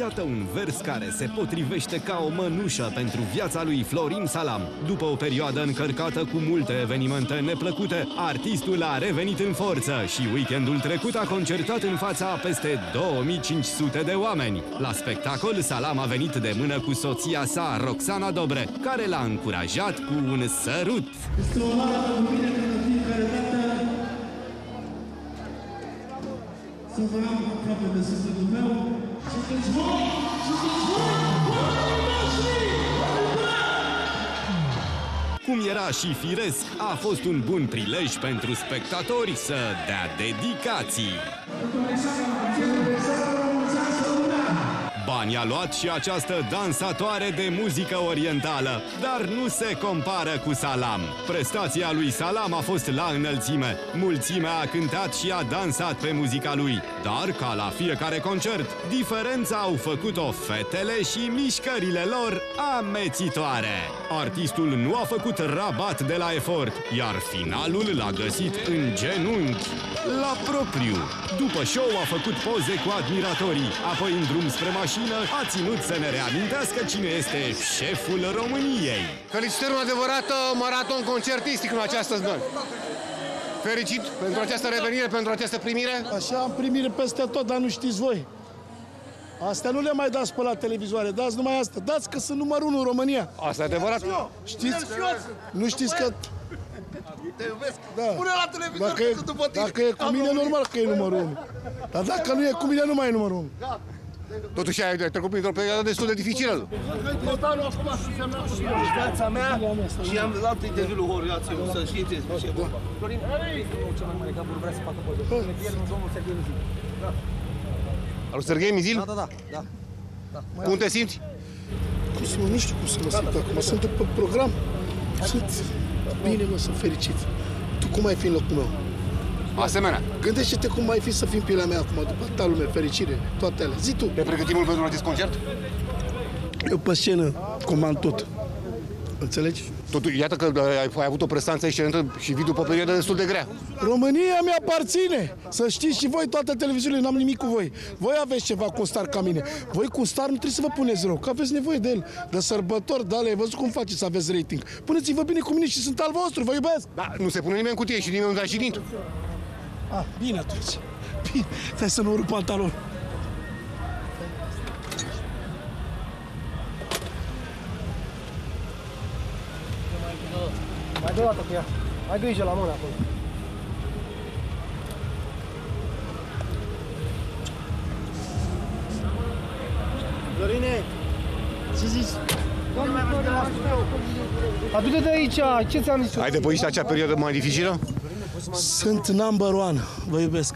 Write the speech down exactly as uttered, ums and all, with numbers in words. Iată un vers care se potrivește ca o mănușă pentru viața lui Florin Salam. După o perioadă încărcată cu multe evenimente neplăcute, artistul a revenit în forță și weekendul trecut a concertat în fața a peste două mii cinci sute de oameni. La spectacol, Salam a venit de mână cu soția sa, Roxana Dobre, care l-a încurajat cu un sărut. Este o oară cu mine pentru fiecare dată să vă am aproape de sufletul meu. Sunteți voi! Sunteți voi! Oamenii noștri! Cum era și firesc, a fost un bun prilej pentru spectatori să dea dedicații. Bani a luat și această dansatoare de muzică orientală, dar nu se compară cu Salam. Prestația lui Salam a fost la înălțime. Mulțimea a cântat și a dansat pe muzica lui. Dar, ca la fiecare concert, diferența au făcut-o fetele și mișcările lor amețitoare. Artistul nu a făcut rabat de la efort, iar finalul l-a găsit în genunchi, la propriu. După show a făcut poze cu admiratorii, apoi în drum spre mașină a ținut să ne reamintească cine este șeful României. Felicitări, un adevărat maraton concertistic în această zi. Fericit pentru această revenire, pentru această primire. Așa am primire peste tot, dar nu știți voi. Astea nu le mai dați pe la televizoare, dați numai asta. Dați că sunt numărul unu în România. Asta e adevărat. Știți? Nu știți că... Te iubesc. Pune la televizor că sunt după tine. Dacă e cu mine, normal că e numărul unu. Dar dacă nu e cu mine, nu mai e numărul unu. Totuși ai trecut printr-o perioadă destul de dificilă. Viața mea și am luat interviul lui Horațiu, să știți ce vorba. Florin, cel mai mare capul vrea să facă poze. Domnul Serghei Mizil. Al lui Serghei Mizil? Da, da, da. Cum te simți? Cum să mă, nu știu cum să mă simt acum. Sunt pe program. Sunt bine, mă, sunt fericit. Tu cum ai fi în locul meu? Asemenea. Gândește-te cum mai fi să fim pielea mea acum, după ta lume, fericire, toate alea. Zi tu! Te pregătim mult pentru acest concert? Eu pe scenă comand tot. Înțelegi? Totuși, iată că ai, ai avut o prestanță excelentă și vii după o perioadă destul de grea. România mi-aparține! Să știți și voi, toate televiziunile, n-am nimic cu voi. Voi aveți ceva cu un star ca mine. Voi cu un star nu trebuie să vă puneți rău, că aveți nevoie de el. De sărbători, de alea, ai văzut cum faceți să aveți rating. Puneți-vă bine cu mine și sunt al vostru, vă iubesc! Da, nu se pune nimeni cu tine și nimeni nu da și nint. Ah, bine atunci. Bine, stai să nu rup pantalon. Mai dă o dată cu ea. Mai grijă la mână acolo. Florine, ce zici? Adu-te de aici, ce ți-am zis? Ai depășit acea perioadă mai dificilă? Sunt number one, vă iubesc.